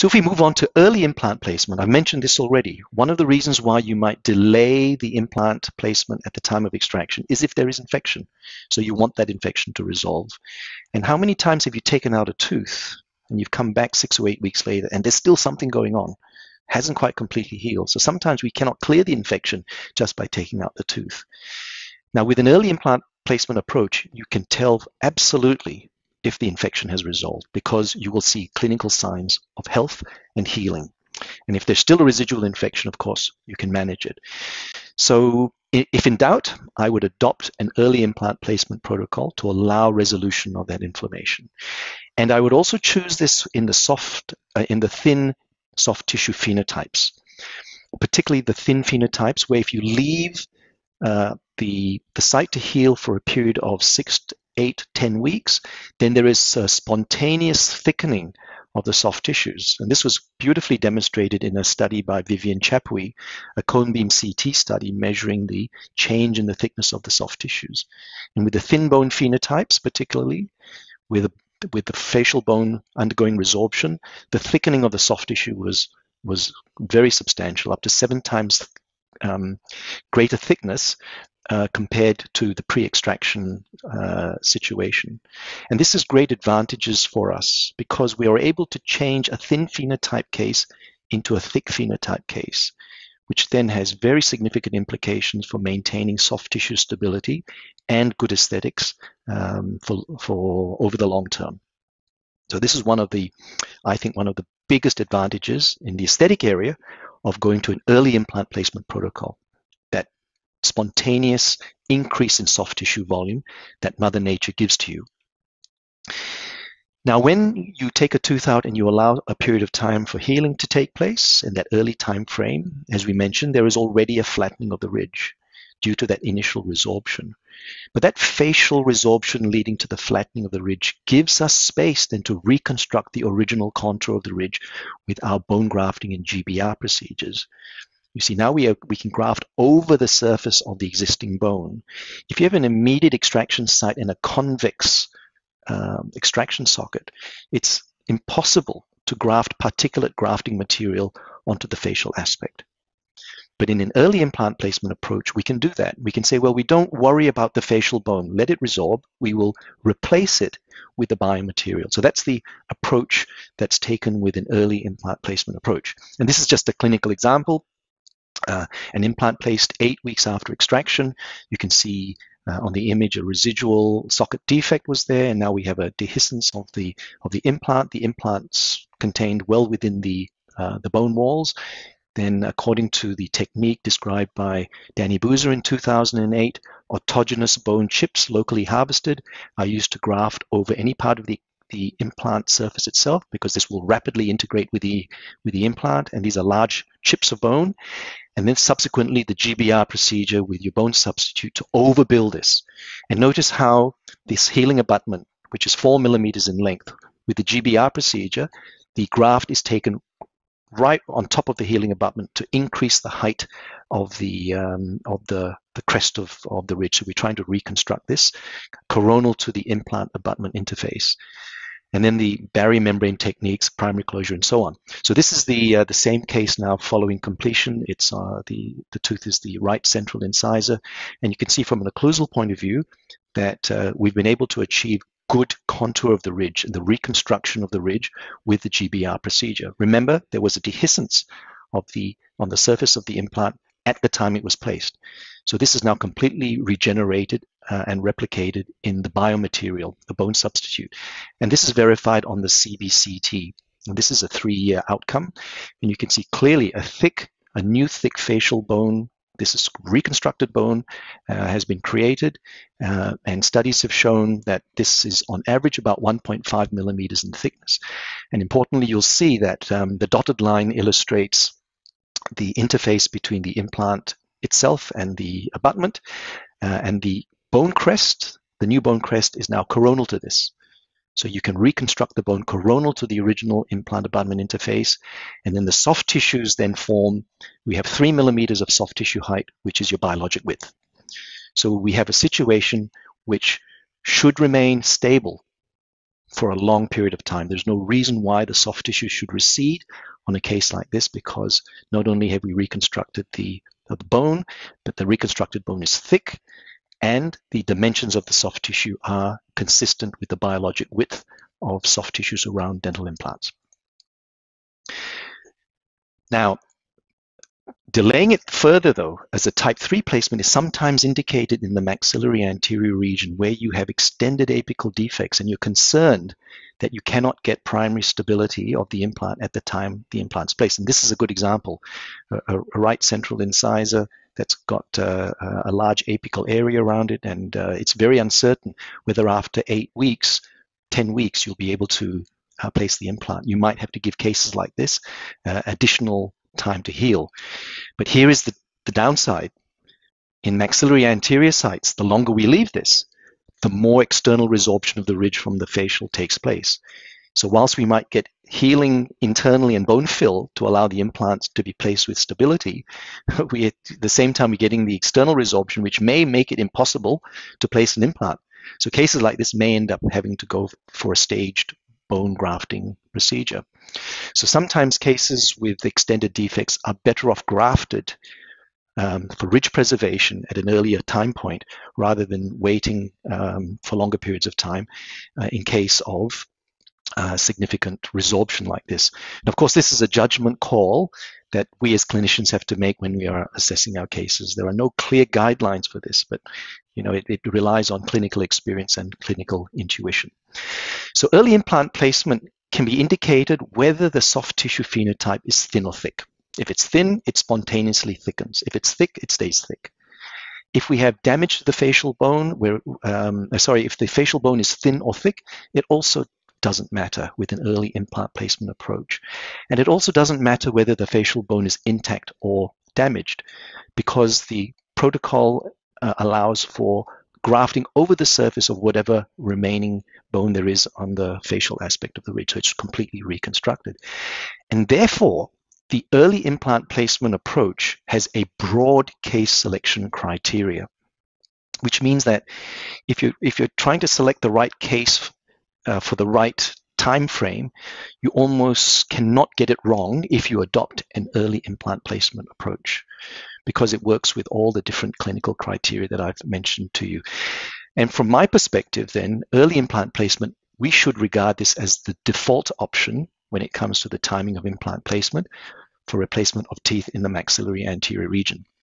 So if we move on to early implant placement, I've mentioned this already. One of the reasons why you might delay the implant placement at the time of extraction is if there is infection. So you want that infection to resolve. And how many times have you taken out a tooth and you've come back 6 or 8 weeks later and there's still something going on? Hasn't quite completely healed. So sometimes we cannot clear the infection just by taking out the tooth. Now, with an early implant placement approach, you can tell absolutely if the infection has resolved, because you will see clinical signs of health and healing. And if there's still a residual infection, of course, you can manage it. So if in doubt, I would adopt an early implant placement protocol to allow resolution of that inflammation. And I would also choose this in the thin soft tissue phenotypes, particularly the thin phenotypes, where if you leave the site to heal for a period of 6 to 8, 10 weeks, then there is a spontaneous thickening of the soft tissues. And this was beautifully demonstrated in a study by Vivian Chapouy, a cone beam CT study measuring the change in the thickness of the soft tissues. And with the thin bone phenotypes, particularly with the facial bone undergoing resorption, the thickening of the soft tissue was very substantial, up to 7 times greater thickness compared to the pre-extraction situation. And this is great advantages for us because we are able to change a thin phenotype case into a thick phenotype case, which then has very significant implications for maintaining soft tissue stability and good aesthetics for over the long term. So this is one of the, I think, one of the biggest advantages in the aesthetic area of going to an early implant placement protocol. Spontaneous increase in soft tissue volume that Mother Nature gives to you. Now, when you take a tooth out and you allow a period of time for healing to take place in that early time frame, as we mentioned, there is already a flattening of the ridge due to that initial resorption. But that facial resorption leading to the flattening of the ridge gives us space then to reconstruct the original contour of the ridge with our bone grafting and GBR procedures. You see, now we can graft over the surface of the existing bone. If you have an immediate extraction site and a convex extraction socket, it's impossible to graft particulate grafting material onto the facial aspect. But in an early implant placement approach, we can do that. We can say, well, we don't worry about the facial bone. Let it resorb. We will replace it with the biomaterial. So that's the approach that's taken with an early implant placement approach. And this is just a clinical example. An implant placed 8 weeks after extraction, you can see on the image a residual socket defect was there, and now we have a dehiscence of the implant. The implant's contained well within the bone walls. Then, according to the technique described by Danny Boozer in 2008, autogenous bone chips locally harvested are used to graft over any part of the implant surface itself, because this will rapidly integrate with the implant, and these are large chips of bone. And then subsequently the GBR procedure with your bone substitute to overbuild this. And notice how this healing abutment, which is 4 millimeters in length, with the GBR procedure, the graft is taken right on top of the healing abutment to increase the height of the crest of the ridge. So we're trying to reconstruct this coronal to the implant abutment interface. And then the barrymembrane techniques, primary closure, and so on. So this is the same case now following completion. It's the tooth is the right central incisor, and you can see from an occlusal point of view that we've been able to achieve good contour of the ridge and the reconstruction of the ridge with the GBR procedure. Remember, there was a dehiscence on the surface of the implant at the time it was placed. So this is now completely regenerated and replicated in the biomaterial, the bone substitute. And this is verified on the CBCT. And this is a 3-year outcome. And you can see clearly a new thick facial bone. This is reconstructed bone, has been created. And studies have shown that this is on average about 1.5 millimeters in thickness. And importantly, you'll see that the dotted line illustrates the interface between the implant itself and the abutment, and the bone crest, the new bone crest, is now coronal to this. So you can reconstruct the bone coronal to the original implant abutment interface, and then the soft tissues then form. We have 3 millimeters of soft tissue height, which is your biologic width. So we have a situation which should remain stable for a long period of time. There's no reason why the soft tissue should recede on a case like this, because not only have we reconstructed the bone, but the reconstructed bone is thick, and the dimensions of the soft tissue are consistent with the biologic width of soft tissues around dental implants. Now, delaying it further, though, as a type 3 placement is sometimes indicated in the maxillary anterior region, where you have extended apical defects and you're concerned that you cannot get primary stability of the implant at the time the implant's placed. And this is a good example, a right central incisor that's got a large apical area around it, and it's very uncertain whether after 8 weeks, 10 weeks, you'll be able to place the implant. You might have to give cases like this additional time to heal. But here is the downside. In maxillary anterior sites, the longer we leave this, the more external resorption of the ridge from the facial takes place. So whilst we might get healing internally and bone fill to allow the implants to be placed with stability, we at the same time we're getting the external resorption, which may make it impossible to place an implant. So cases like this may end up having to go for a staged bone grafting procedure. So sometimes cases with extended defects are better off grafted for ridge preservation at an earlier time point, rather than waiting for longer periods of time in case of significant resorption like this. And of course, this is a judgment call that we as clinicians have to make when we are assessing our cases. There are no clear guidelines for this, but you know, it relies on clinical experience and clinical intuition. So early implant placement can be indicated whether the soft tissue phenotype is thin or thick. If it's thin, it spontaneously thickens. If it's thick, it stays thick. If we have damage to the facial bone, if the facial bone is thin or thick, it also doesn't matter with an early implant placement approach. And it also doesn't matter whether the facial bone is intact or damaged, because the protocol allows for grafting over the surface of whatever remaining bone there is on the facial aspect of the ridge, so it's completely reconstructed. And therefore, the early implant placement approach has a broad case selection criteria, which means that if you're trying to select the right case for the right time frame, you almost cannot get it wrong if you adopt an early implant placement approach, because it works with all the different clinical criteria that I've mentioned to you. And from my perspective, then, early implant placement, we should regard this as the default option when it comes to the timing of implant placement for replacement of teeth in the maxillary anterior region.